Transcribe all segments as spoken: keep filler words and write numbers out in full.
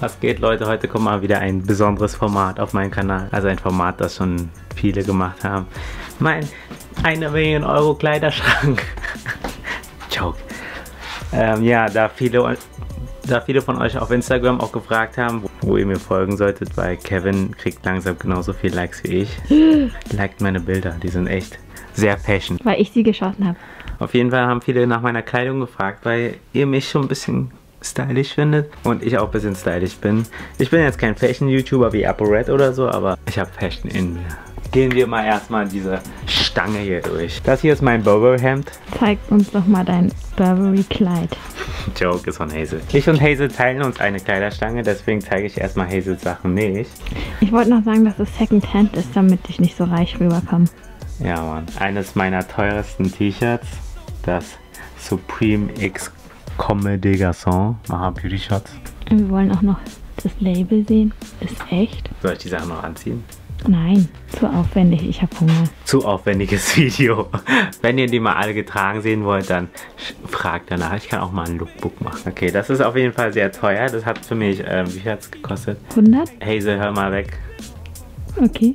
Was geht, Leute? Heute kommt mal wieder ein besonderes Format auf meinen Kanal. Also ein Format, das schon viele gemacht haben. Mein eine Million Euro Kleiderschrank. Joke. Ähm, ja, da viele, da viele von euch auf Instagram auch gefragt haben, wo ihr mir folgen solltet, weil Kevin kriegt langsam genauso viele Likes wie ich. Liked meine Bilder, die sind echt sehr fashion. Weil ich sie geschossen habe. Auf jeden Fall haben viele nach meiner Kleidung gefragt, weil ihr mich schon ein bisschen stylisch findet und ich auch ein bisschen stylisch bin. Ich bin jetzt kein Fashion-YouTuber wie ApoRed oder so, aber ich habe Fashion in mir. Gehen wir mal erstmal diese Stange hier durch. Das hier ist mein Burberry-Hemd. Zeig uns doch mal dein Burberry-Kleid. Joke ist von Hazel. Ich und Hazel teilen uns eine Kleiderstange, deswegen zeige ich erstmal Hazels Sachen nicht. Ich wollte noch sagen, dass es Secondhand ist, damit ich nicht so reich rüberkomme. Ja, Mann. Eines meiner teuersten T-Shirts, das Supreme X Comme des Garçons. Maha Beauty Shots. Und wir wollen auch noch das Label sehen. Ist echt. Soll ich die Sachen noch anziehen? Nein, zu aufwendig. Ich habe Hunger. Zu aufwendiges Video. Wenn ihr die mal alle getragen sehen wollt, dann fragt danach. Ich kann auch mal ein Lookbook machen. Okay, das ist auf jeden Fall sehr teuer. Das hat für mich, äh, wie viel hat es gekostet? hundert? Hazel, hör mal weg. Okay.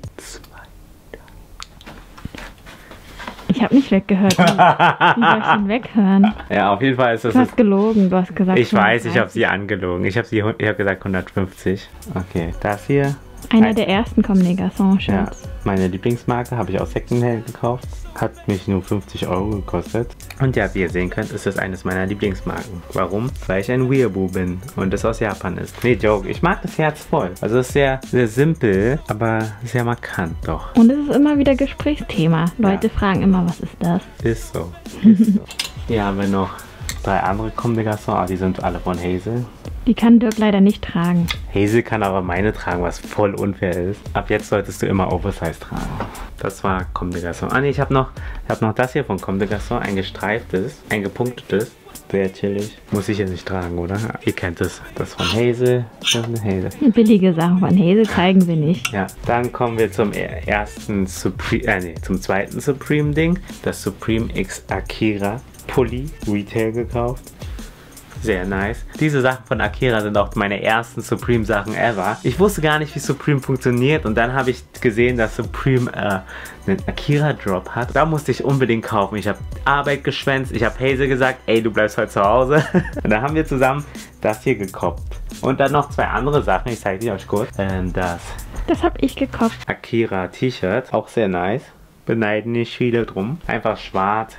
Ich habe nicht weggehört. Wie soll ich denn weghören? Ja, auf jeden Fall ist das... Du hast gelogen, du hast gesagt... Ich weiß, ich habe sie angelogen. Ich habe sie, ich habe gesagt hundertfünfzig. Okay, das hier... Einer der ersten Comme des Garçons. Ja, meine Lieblingsmarke habe ich auch Secondhand gekauft. Hat mich nur fünfzig Euro gekostet. Und ja, wie ihr sehen könnt, ist das eines meiner Lieblingsmarken. Warum? Weil ich ein Weeaboo bin und es aus Japan ist. Nee, Joke, ich mag das Herz voll. Also es ist sehr, sehr simpel, aber sehr markant doch. Und es ist immer wieder Gesprächsthema. Leute ja. fragen immer, was ist das? Ist so. Ist so. Hier haben wir noch drei andere Comme des Garçons, aber die sind alle von Hazel. Die kann Dirk leider nicht tragen. Hazel kann aber meine tragen, was voll unfair ist. Ab jetzt solltest du immer Oversize tragen. Das war Comme des Garçons. Ah ne, ich habe noch, hab noch das hier von Comme des Garçons. Ein gestreiftes, ein gepunktetes. Sehr chillig. Muss ich ja nicht tragen, oder? Ihr kennt es. Das von Hazel. Das ist eine Hazel. Billige Sachen von Hazel zeigen wir nicht. Ja, dann kommen wir zum ersten Supreme, äh, nee, zum zweiten Supreme-Ding. Das Supreme X Akira Pulli. Retail gekauft. Sehr nice. Diese Sachen von Akira sind auch meine ersten Supreme-Sachen ever. Ich wusste gar nicht, wie Supreme funktioniert und dann habe ich gesehen, dass Supreme äh, einen Akira-Drop hat. Da musste ich unbedingt kaufen. Ich habe Arbeit geschwänzt. Ich habe Hazel gesagt, ey, du bleibst heute zu Hause. Und dann haben wir zusammen das hier gekoppt. Und dann noch zwei andere Sachen. Ich zeige die euch kurz. Ähm, das. Das habe ich gekoppt. Akira-T-Shirt. Auch sehr nice. Beneiden nicht viele drum. Einfach schwarz.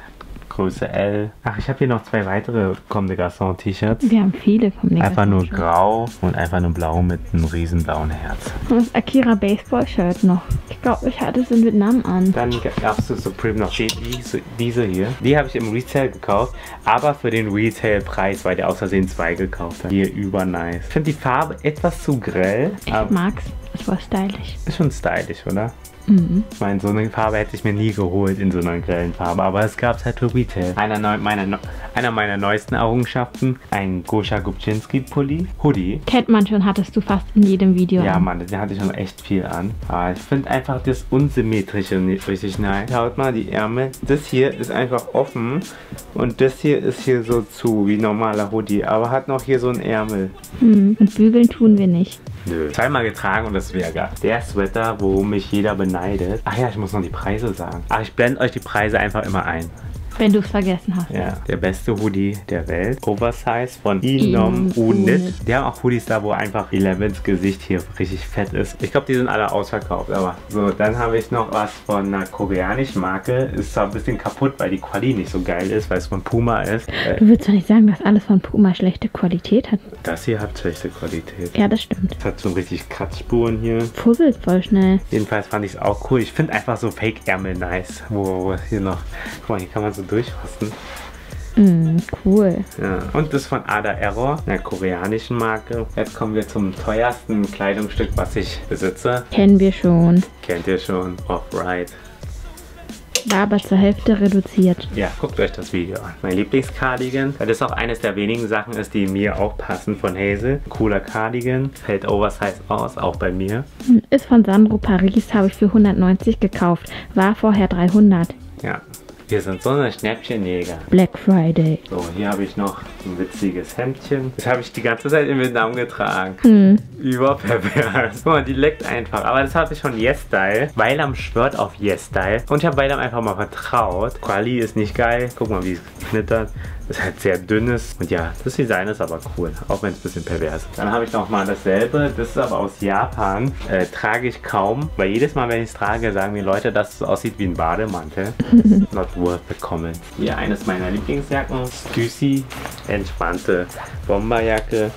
Größe L. Ach, ich habe hier noch zwei weitere Comme des Garçons T-Shirts. Wir haben viele Comme des Garçons. Einfach nur grau und einfach nur blau mit einem riesen blauen Herz. Und das Akira Baseball Shirt noch. Ich glaube, ich hatte es in Vietnam an. Dann gab es zu Supreme noch die, die, diese hier. Die habe ich im Retail gekauft, aber für den Retail-Preis, weil der aus Versehen zwei gekauft hat. Hier über nice. Ich finde die Farbe etwas zu grell. Ich mag's. Es war stylisch. Ist schon stylisch, oder? Mhm. Ich meine, so eine Farbe hätte ich mir nie geholt in so einer grellen Farbe, aber es gab es halt für Retail. Einer, neu, meiner, ne, einer meiner neuesten Errungenschaften, ein Gosha Gubczynski-Pulli, Hoodie. Kennt man schon, hattest du fast in jedem Video Ja, an. Mann, den hatte ich schon echt viel an. Aber ich finde einfach das Unsymmetrische nicht richtig nice. Schaut mal, die Ärmel. Das hier ist einfach offen und das hier ist hier so zu, wie normaler Hoodie, aber hat noch hier so einen Ärmel. Mhm. Und bügeln tun wir nicht. Nö. Zweimal getragen und das wäre geil. Der Sweater, wo mich jeder beneidet. Ach ja, ich muss noch die Preise sagen. Ach, ich blende euch die Preise einfach immer ein. Wenn du es vergessen hast. Ja, der beste Hoodie der Welt. Oversize von Inom Unit. Die haben auch Hoodies da, wo einfach Elevens Gesicht hier richtig fett ist. Ich glaube, die sind alle ausverkauft, aber... So, dann habe ich noch was von einer koreanischen Marke. Ist zwar ein bisschen kaputt, weil die Quali nicht so geil ist, weil es von Puma ist. Du willst doch nicht sagen, dass alles von Puma schlechte Qualität hat. Das hier hat schlechte Qualität. Ja, das stimmt. Das hat so richtig Kratzspuren hier. Puzzelt voll schnell. Jedenfalls fand ich es auch cool. Ich finde einfach so Fake-Ärmel nice. Wow, hier noch... Guck mal, hier kann man so durchfassen. Mm, cool. Ja. Und das von Ada Error, einer koreanischen Marke. Jetzt kommen wir zum teuersten Kleidungsstück, was ich besitze. Kennen wir schon. Kennt ihr schon. Off-White. War aber zur Hälfte reduziert. Ja, guckt euch das Video an. Mein Lieblingscardigan. Das ist auch eines der wenigen Sachen, ist, die mir auch passen von Hazel. Cooler Cardigan. Fällt Oversize aus, auch bei mir. Ist von Sandro Paris, habe ich für hundertneunzig gekauft. War vorher dreihundert. Ja. Wir sind so eine Schnäppchenjäger. Black Friday. So, hier habe ich noch ein witziges Hemdchen. Das habe ich die ganze Zeit in Vietnam getragen. Hm. Überpervers. Guck mal, die leckt einfach. Aber das hatte ich von YesStyle. Weilam schwört auf YesStyle. Und ich habe Weilam einfach mal vertraut. Quali ist nicht geil. Guck mal, wie es knittert. Ist halt sehr dünnes. Und ja, das Design ist aber cool. Auch wenn es ein bisschen pervers ist. Dann habe ich nochmal dasselbe. Das ist aber aus Japan. Äh, trage ich kaum. Weil jedes Mal, wenn ich es trage, sagen mir Leute, dass es aussieht wie ein Bademantel. Not worth the comment. Hier eines meiner Lieblingsjacken. Stüssy. Entspannte Bomberjacke.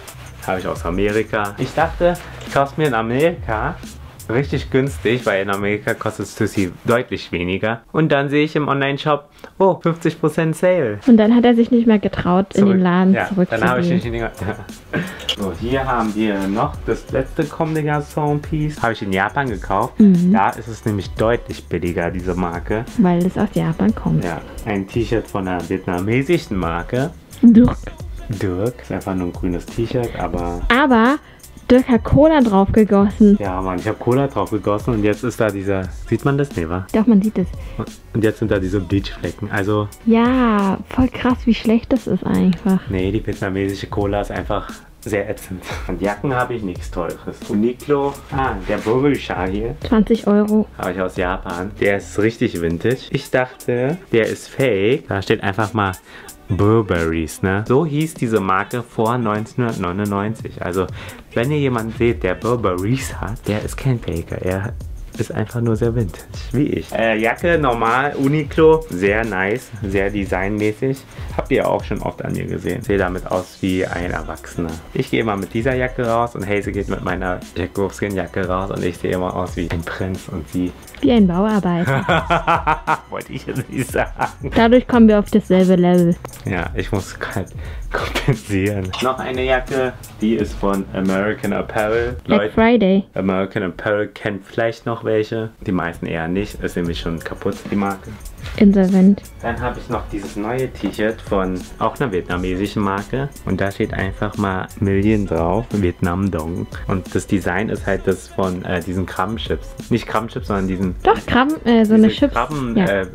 Habe ich aus Amerika. Ich dachte, ich kaufe es mir in Amerika. Richtig günstig, weil in Amerika kostet Stüssy deutlich weniger. Und dann sehe ich im Online-Shop, oh, fünfzig Prozent Sale. Und dann hat er sich nicht mehr getraut, zurück in den Laden ja, zurückzugehen. Dann habe ich nicht in den Laden. So, hier haben wir noch das letzte Comme des Garçons Piece. Habe ich in Japan gekauft. Mhm. Da ist es nämlich deutlich billiger, diese Marke. Weil es aus Japan kommt. Ja, ein T-Shirt von einer vietnamesischen Marke. Dirk. Dirk. Ist einfach nur ein grünes T-Shirt, aber... Aber... Dirk hat Cola drauf gegossen. Ja, Mann, ich habe Cola drauf gegossen und jetzt ist da dieser... Sieht man das? Nee, wa? Doch, man sieht es. Und jetzt sind da diese Bleachflecken, also... Ja, voll krass, wie schlecht das ist einfach. Nee, die vietnamesische Cola ist einfach sehr ätzend. Und Jacken habe ich nichts Teures. Uniclo, ah, der Burberry-Schal hier. zwanzig Euro. Habe ich aus Japan. Der ist richtig vintage. Ich dachte, der ist fake. Da steht einfach mal... Burberrys, ne? So hieß diese Marke vor neunzehnhundertneunundneunzig. Also, wenn ihr jemanden seht, der Burberrys hat, der ist kein Faker. Er ist einfach nur sehr vintage, wie ich. Äh, Jacke, normal, Uniqlo, sehr nice, sehr designmäßig. Habt ihr auch schon oft an mir gesehen. Sehe damit aus wie ein Erwachsener. Ich gehe immer mit dieser Jacke raus und Hazel geht mit meiner Jakowskin-Jacke raus und ich sehe immer aus wie ein Prinz und sie... Wie ein Bauarbeiter. Wollte ich jetzt nicht sagen. Dadurch kommen wir auf dasselbe Level. Ja, ich muss gerade kompensieren. Noch eine Jacke, die ist von American Apparel. Black Leute, Friday. American Apparel kennt vielleicht noch welche. Die meisten eher nicht. Ist nämlich schon kaputt, die Marke. Insolvent. Dann habe ich noch dieses neue T-Shirt von auch einer vietnamesischen Marke. Und da steht einfach mal Million drauf. Vietnam Dong. Und das Design ist halt das von äh, diesen Krabbenchips. Nicht Krabbenchips, sondern diesen... Doch, Krabben, äh, so eine Chips. Krabben, ja. äh,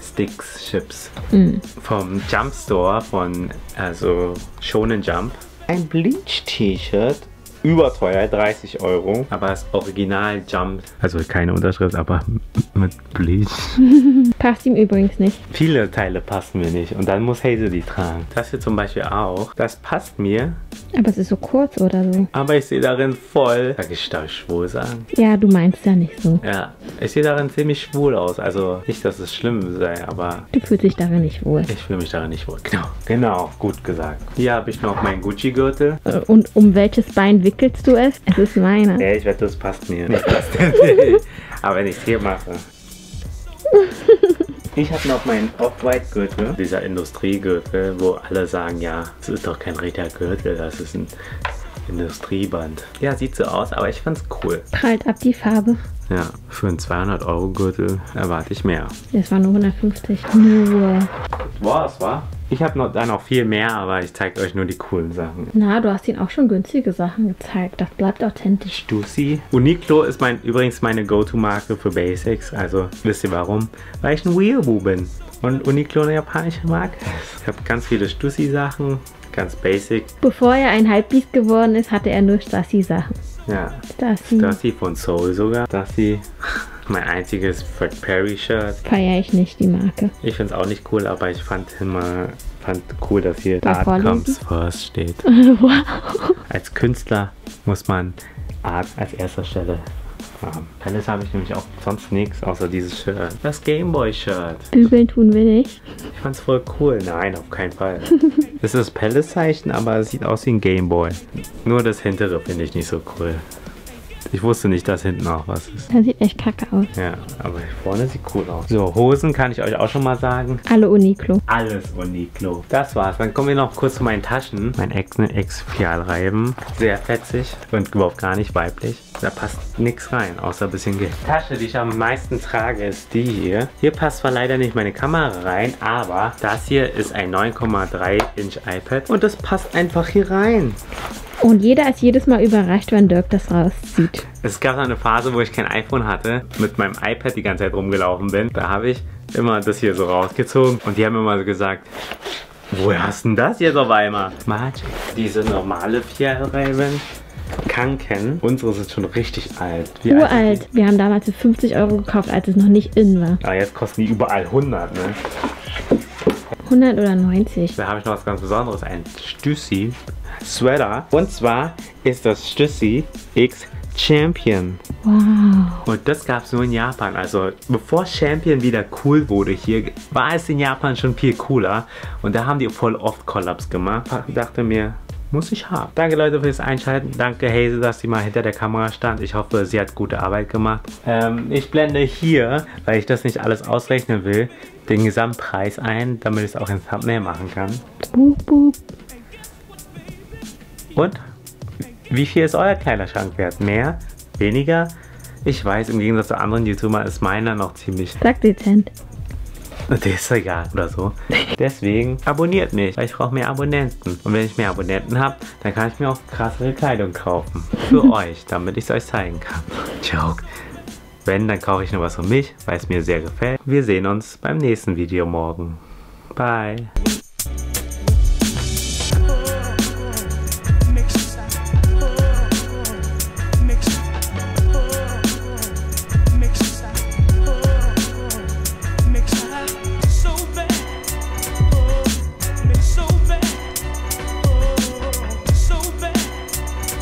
Sticks Chips. Mm. Vom Jump Store von, also Shonen Jump. Ein Bleach-T-Shirt. Überteuer, dreißig Euro. Aber das Original Jump. Also keine Unterschrift, aber mit Bleach. Passt ihm übrigens nicht. Viele Teile passen mir nicht. Und dann muss Hazel die tragen. Das hier zum Beispiel auch. Das passt mir. Aber es ist so kurz oder so. Aber ich sehe darin voll. Sag ich, darf ich schwul sagen? Ja, du meinst ja nicht so. Ja, ich sehe darin ziemlich schwul aus. Also nicht, dass es schlimm sei, aber... Du fühlst dich darin nicht wohl. Ich fühle mich darin nicht wohl, genau. Genau, gut gesagt. Hier habe ich noch meinen Gucci-Gürtel. Und um welches Bein wickelt Wickelst du es? Es ist meine. Nee, ich wette, das passt mir. Nicht das denn nicht. Aber wenn ich es hier mache. Ich habe noch meinen Off-White-Gürtel. Dieser Industriegürtel, wo alle sagen, ja, das ist doch kein richtiger Gürtel, das ist ein Industrieband. Ja, sieht so aus, aber ich fand's cool. Prallt ab die Farbe. Ja, für einen zweihundert Euro Gürtel erwarte ich mehr. Das waren nur hundertfünfzig. Nur. Was war? Ich habe noch, da noch viel mehr, aber ich zeige euch nur die coolen Sachen. Na, du hast ihnen auch schon günstige Sachen gezeigt. Das bleibt authentisch. Stüssy. Uniqlo ist mein, übrigens meine Go-To-Marke für Basics. Also, wisst ihr warum? Weil ich ein Weeaboo bin. Und Uniqlo eine japanische Marke. Ich habe ganz viele Stüssy-Sachen. Ganz basic. Bevor er ein Hypebeast geworden ist, hatte er nur Stüssy-Sachen. Ja. Stüssy. Stüssy von Soul sogar. Stüssy. Mein einziges Fred Perry Shirt. Feiere ich nicht, die Marke. Ich finde es auch nicht cool, aber ich fand immer fand cool, dass hier Art comes first steht. Wow. Als Künstler muss man Art als erster Stelle haben. Palace habe ich nämlich auch sonst nichts, außer dieses Shirt. Das Gameboy Shirt. Bügeln tun wir nicht. Ich fand es voll cool. Nein, auf keinen Fall. Das ist das Palace Zeichen, aber es sieht aus wie ein Gameboy. Nur das hintere finde ich nicht so cool. Ich wusste nicht, dass hinten auch was ist. Das sieht echt kacke aus. Ja, aber vorne sieht cool aus. So, Hosen kann ich euch auch schon mal sagen. Alle Uniqlo. Alles Uniqlo. Das war's. Dann kommen wir noch kurz zu meinen Taschen. Mein Ex-Fialreiben. Sehr fetzig und überhaupt gar nicht weiblich. Da passt nichts rein, außer ein bisschen Geld. Die Tasche, die ich am meisten trage, ist die hier. Hier passt zwar leider nicht meine Kamera rein, aber das hier ist ein neun Komma drei Inch iPad. Und das passt einfach hier rein. Und jeder ist jedes Mal überrascht, wenn Dirk das rauszieht. Es gab eine Phase, wo ich kein iPhone hatte, mit meinem iPad die ganze Zeit rumgelaufen bin. Da habe ich immer das hier so rausgezogen und die haben immer so gesagt, woher hast du denn das jetzt auf einmal? Magic. Diese normale vier Reiben kann kennen. Unsere sind schon richtig alt. Wie uralt. Alt wir haben damals für fünfzig Euro gekauft, als es noch nicht in war. Aber jetzt kosten die überall hundert, ne? hundert oder neunzig. Da habe ich noch was ganz Besonderes. Ein Stüssy Sweater. Und zwar ist das Stüssy X Champion. Wow. Und das gab es nur in Japan. Also bevor Champion wieder cool wurde hier, war es in Japan schon viel cooler. Und da haben die voll oft Collabs gemacht. Ich dachte mir, muss ich haben. Danke Leute fürs Einschalten. Danke Hazel, dass sie mal hinter der Kamera stand. Ich hoffe, sie hat gute Arbeit gemacht. Ähm, ich blende hier, weil ich das nicht alles ausrechnen will, den Gesamtpreis ein, damit ich es auch in Thumbnail machen kann. Und wie viel ist euer Kleiderschrank wert? Mehr? Weniger? Ich weiß, im Gegensatz zu anderen YouTubern ist meiner noch ziemlich... Sag dezent. Der ist egal oder so. Deswegen abonniert mich, weil ich brauche mehr Abonnenten. Und wenn ich mehr Abonnenten habe, dann kann ich mir auch krassere Kleidung kaufen. Für euch, damit ich es euch zeigen kann. Joke. Wenn, dann kaufe ich nur was für mich, weil es mir sehr gefällt. Wir sehen uns beim nächsten Video morgen. Bye.